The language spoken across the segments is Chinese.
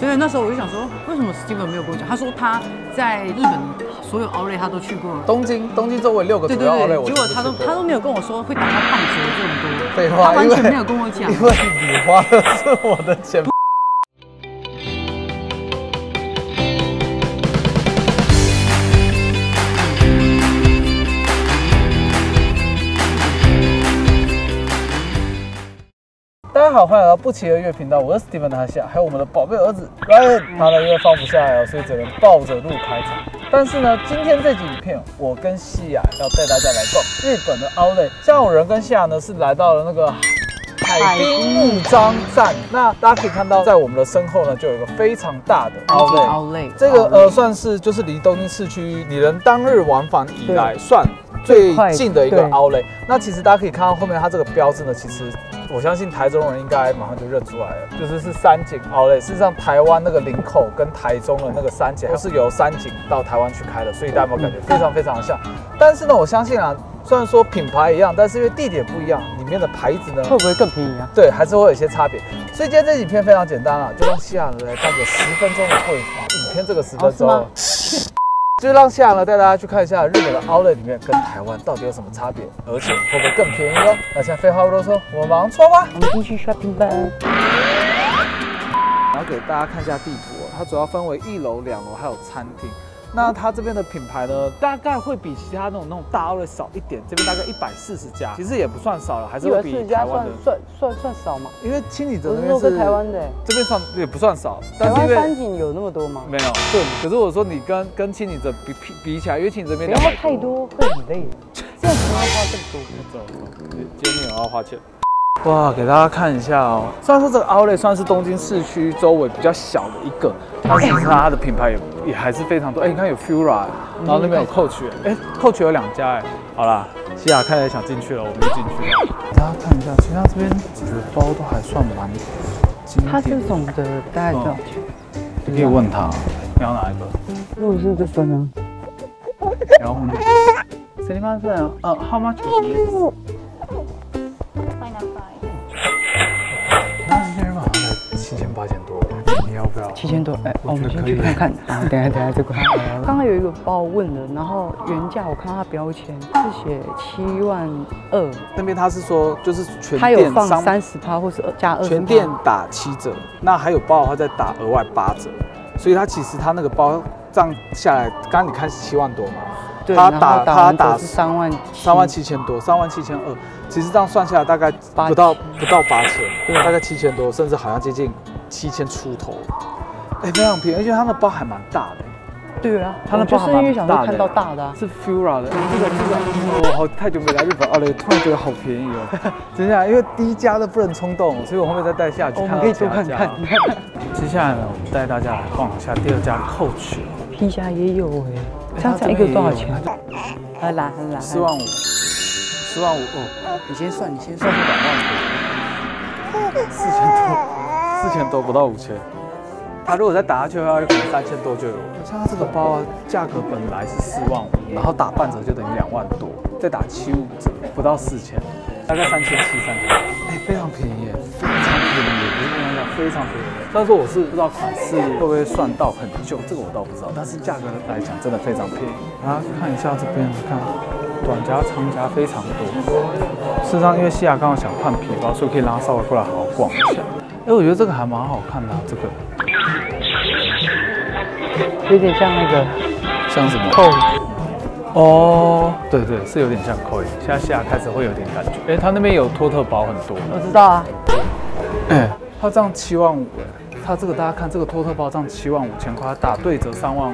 所以那时候我就想说，为什么 Steven 没有跟我讲？他说他在日本所有 outlet 他都去过了，东京周围6个主要 outlet 我去过，结果他都没有跟我说会打到半折这么多，废话，他完全没有跟我讲，因为你花的是我的钱。大家好，欢迎来到不期而遇频道，我是 Steven 的哈夏，还有我们的宝贝儿子 Ryan， 他呢因为放不下来了，所以只能抱着录开场。但是呢，今天这集影片，我跟西雅要带大家来逛日本的 Outlet。像我人跟西雅呢是来到了那个海滨幕张站，那大家可以看到，在我们的身后呢就有一个非常大的 Outlet， 这个算是就是离东京市区你能当日往返以来算最近的一个 Outlet。那其实大家可以看到后面它这个标志呢，其实。我相信台中人应该马上就认出来了，就是是三井 Outlet。事实上，台湾那个林口跟台中的那个三井，它是由三井到台湾去开的，所以大家有没有感觉非常非常的像？但是呢，我相信啊，虽然说品牌一样，但是因为地点不一样，里面的牌子呢会不会更便宜啊？对，还是会有一些差别。所以今天这影片非常简单啊，就让西雅来看个10分钟的会法。影片这个10分钟。就让西雅呢带大家去看一下日本的 Outlet 里面跟台湾到底有什么差别，而且会不会更便宜哦？那现在废话不多说，我们马上出发吧。我们进去 shopping 吧。然后给大家看一下地图哦，它主要分为1楼、2楼还有餐厅。那它这边的品牌呢，大概会比其他那种大 Outlet 少一点，这边大概140家，其实也不算少了，还是会比台湾的算少嘛？因为清理者那边是台湾的，这边算也不算少。台湾三井有那么多吗？没有，对。可是我说你跟清理者比起来，因为清理者那边200多，太多会很累，这样不要花这么多。今天也要花钱。哇，给大家看一下哦。虽然说这个 Outlet 算是东京市区周围比较小的一个，但是它的品牌也还是非常多。哎，你看有 Furla， 然后那边有 Coach， 哎 ，Coach 有2家哎。好啦，西雅看起来想进去了，我们就进去了。大家看一下，其实它这边几个包都还算蛮经典的。它这种的大概多少钱？你可以问他，你要哪一个？如果是这个呢？然后呢？谁你看是，How much is it？7000、8000多，你要不要？7000多，哎，我们先去看看。啊，等下这个。刚刚有一个包问了，然后原价我看到它标签是写72000，那边他是说就是全店，他有放30%或是加20%，全店打7折，那还有包的话再打额外8折，所以它其实它那个包这样下来，刚刚你看是7万多嘛，他打是37000多，37200，其实这样算下来大概不到8000，大概7000多，甚至好像接近7000出头，哎，非常便宜，而且它的包还蛮大的。对啊，它的包还蛮大的。就是因为想要看到大的，是 Fura 的，这个，我太久没来日本了，突然觉得好便宜哦。真的，因为低价的不能冲动，所以我后面再带下去，我们可以多看看。接下来呢，我们带大家来逛一下第2家 Coach， 皮夹也有哎。它才一个多少钱？好啦，4万5，4万5哦。你先算2万多，4000多，不到5000。他如果再打下去的话，可能3000多就有。像它这个包啊，价格本来是4万5，然后打半折就等于2万多，再打75折，不到4000，大概3700、3800。哎，非常便宜耶，非常便宜。但是我是不知道款式会不会算到很旧，这个我倒不知道。但是价格来讲，真的非常便宜。大家看一下这边，看短夹、长夹非常多。事实上，因为西雅刚好想换皮包，所以可以让他稍微过来好好逛一下。哎，我觉得这个还蛮好看的，这个有点像那个，像什么？哦，对，是有点像扣。现在西雅开始会有点感觉。哎，他那边有托特包很多。我知道啊。哎。它这样7万5，它这个大家看，这个托特包这样7万5千块，它打对折3万5，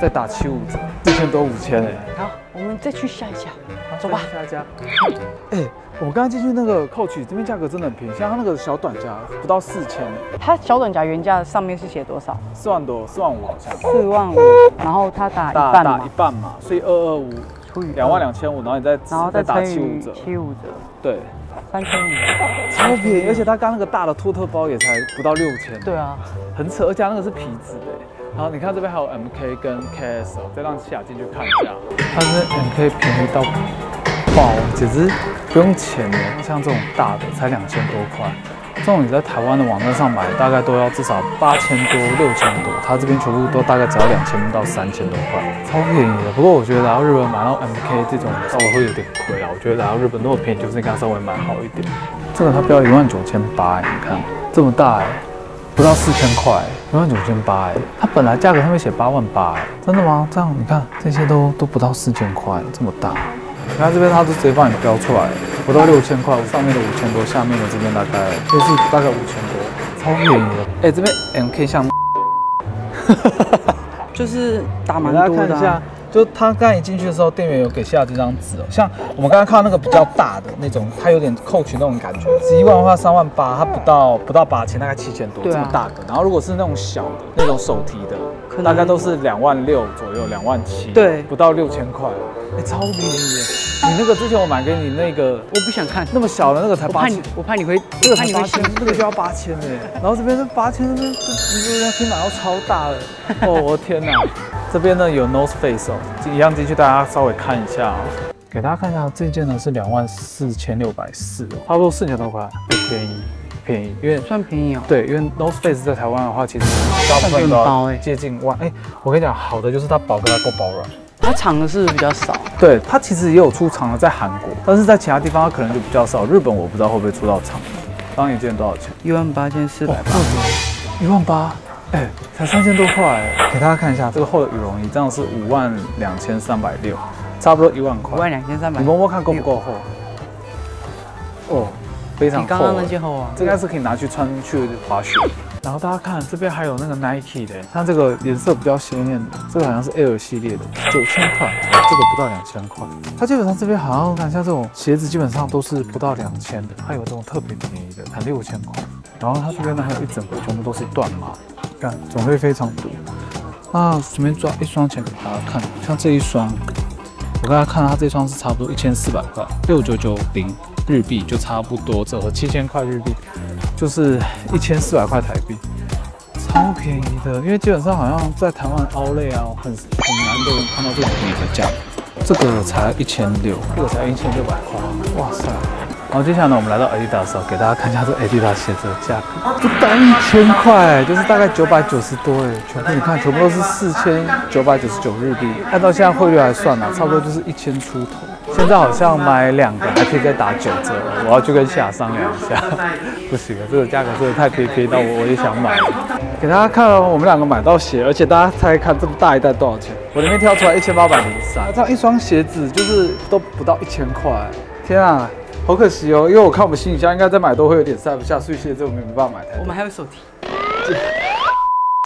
再打75折，4000多5000哎。好，我们再去下一家，走吧。下一家。哎，我刚才进去那个 Coach 这边价格真的很便宜，像它那个小短夹不到4000。它小短夹原价上面是写多少？4万多，4万5好像。4万5，然后它打一半嘛，所以225除以22500，然后你再打75折。75折。对。3000，超便宜！而且它刚那个大的托特包也才不到6000。对啊，很扯，而且它那个是皮质的。然后你看这边还有 MK 跟 KS， 再让西雅进去看一下。它是 MK 便宜到爆，简直不用钱耶！像这种大的才2000多块，这种你在台湾的网站上买，大概都要至少8000多、6000多，它这边全部都大概只要2000到3000多块，超便宜的。不过我觉得来到日本买到 MK 这种稍微会有点亏啦。我觉得来到日本那么便宜，就是应该稍微买好一点。这个它标19800，你看这么大，不到4000块，19800。它本来价格上面写88000，真的吗？这样你看这些都不到4000块，这么大。 你看这边，它就直接帮你标出来，不到6000块，上面的5000多，下面的这边大概就是大概5000多，超便宜的。哎、欸，这边 MK 项目，就是打蛮多的、啊。大家看一下，就他刚才一进去的时候，店员有给下这张纸哦。像我们刚刚看到那个比较大的那种，它有点Coach那种感觉，11万的话38000，它不到8000，大概7000多、啊、这么大的。然后如果是那种小的，那种手提的。 大概都是26000左右，27000，对，不到6000块，哎、欸，超便宜耶！你那个之前我买给你那个，我不想看，那么小的那个才8000，我怕你会，那个才8000，那个就要8000哎，然后这边是8000，那边人家可以买到超大的，哦，我的天哪！这边呢有 Nose Face 哦，一样进去大家稍微看一下哦。 给大家看一下，这件呢是24640，差不多4000多块，不便宜，便宜，因为算便宜哦。对，因为 Nose Face 在台湾的话，其实大部分都接近万。哎，我跟你讲，好的就是它薄跟它够薄软。它长的是比较少，对，它其实也有出长的在韩国，但是在其他地方它可能就比较少。日本我不知道会不会出到长的。当一件多少钱？18480，18000，哎，才3000多块。给大家看一下这个厚的羽绒衣，这样是52360。 差不多1万块，12300。你摸摸看够不够厚？哦，非常厚。刚刚那件厚啊，这应该是可以拿去穿去滑雪。然后大家看这边还有那个 Nike 的，它这个颜色比较鲜艳的，这个好像是 Air 系列的，9000块，这个不到2000块。它基本上这边好像看像这种鞋子基本上都是不到2000的，还有这种特别便宜的，才6000块。然后它这边呢还有一整个全部都是缎麻，看种类非常多。啊，随便抓一双起来给大家看，像这一双。 我刚才看到它这双是差不多1400块，6990日币就差不多折合7000块日币，就是1400块台币，超便宜的。因为基本上好像在台湾Outlet啊，很难都能看到这么便宜的价格。这个才1600，这个才1600块，哇塞！然后接下来呢，我们来到 Adidas， 给大家看一下这 Adidas 鞋子的价格，不到1000块，就是大概990多哎，全部你看，全部都是4999日币，按照现在汇率来算啦，差不多就是1000出头。现在好像买2个还可以再打9折，我要去跟夏商量一下。不行了，这个价格真的太便宜到我也想买了。给大家看哦，我们2个买到鞋，而且大家猜看这么大一袋多少钱？我里面挑出来1803，这样一双鞋子就是都不到1000块，天啊！ 好可惜哦，因为我看我们行李箱应该再买都会有点塞不下，所以现在我们没办法买太多。我们还有手提。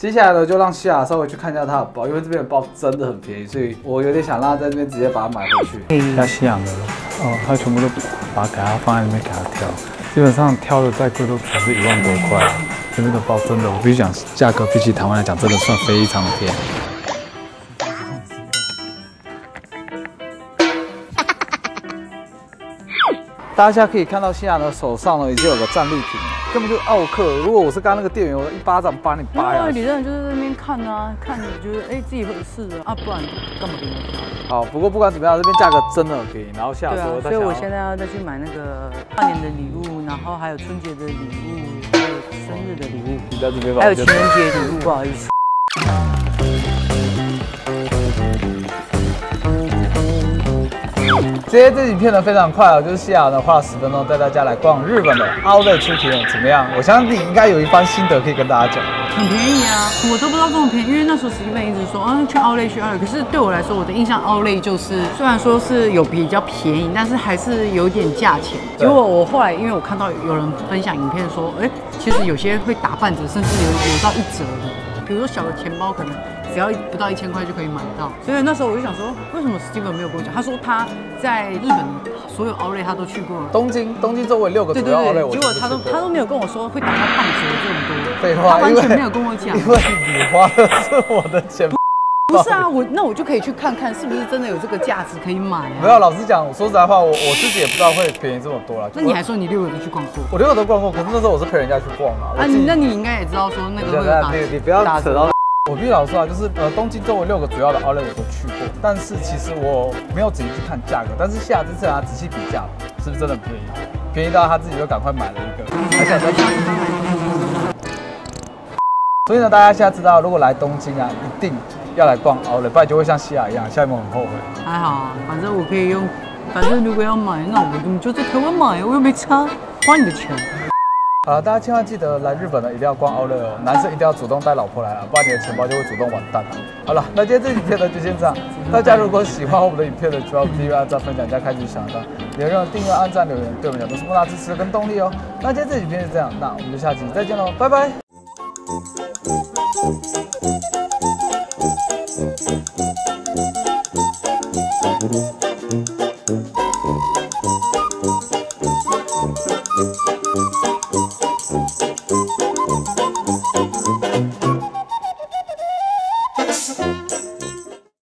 接下来呢，就让西雅稍微去看一下他的包，因为这边的包真的很便宜，所以我有点想让他在这边直接把它买回去。看西雅的，哦，他全部都把给他放在里面给他挑，基本上挑的再贵都只是1万多块。这边的包真的，我必须讲，价格比起台湾来讲，真的算非常便宜。 大家可以看到，西亚的手上呢已经有个战利品，根本就是奥克。如果我是刚那个店员，我一巴掌把你扒下去。你真的就是在那边看啊，看你觉得哎自己合适的啊，不然干嘛给你看？好，不过不管怎么样，这边价格真的很便宜。然后西亚说，所以我现在要再去买那个跨年的礼物，然后还有春节的礼物，还有生日的礼物，你在这边吧，还有情人节礼物，不好意思。 今天这影片呢非常快哦，就是西雅呢花了10分钟带大家来逛日本的Outlet出体验，怎么样？我相信你应该有一番心得可以跟大家讲。很便宜啊，我都不知道这么便宜，因为那时候Steven一直说啊去Outlet去Outlet，可是对我来说我的印象Outlet就是虽然说是有比较便宜，但是还是有点价钱。结果我后来因为我看到有人分享影片说，哎，其实有些会打半折，甚至有到1折的，比如说小的钱包可能。 只要不到1000块就可以买到，所以那时候我就想说，为什么 Steven 没有跟我讲？他说他在日本所有 Outlet 他都去过了，东京周围6个主要 Outlet， 结果他都没有跟我说会打到半折这么多，废话，他完全没有跟我讲，因为你花的是我的钱。 不是啊，那我就可以去看看是不是真的有这个价值可以买啊。没有，老实讲，我说实在话，我自己也不知道会便宜这么多啦。那你还说你6个都去逛过？我6个都逛过，可是那时候我是陪人家去逛啊。啊，那你应该也知道说那个会打折，你不要扯到。 我必须老实说啊，就是东京周围6个主要的 Outlet 我都去过，但是其实我没有仔细去看价格，但是下次啊仔细比价，是不是真的很便宜？便宜到他自己就赶快买了一个，还想再买。所以呢，大家现在知道，如果来东京啊，一定要来逛Outlet，不然就会像西雅一样，下一幕很后悔。还好，反正我可以用，反正如果要买，那我就在台湾买，我又没差，花你的钱。好了，大家千万记得来日本呢，一定要逛Outlet哦，男生一定要主动带老婆来啊，不然你的钱包就会主动完蛋了。好了，那今天这影片呢就先这样。大家如果喜欢我们的影片的，主要不要按赞、分享加开启小铃铛，也让订阅、按赞、留言，对我们讲都是莫大支持跟动力哦。那今天这影片就这样，那我们就下期再见喽，拜拜。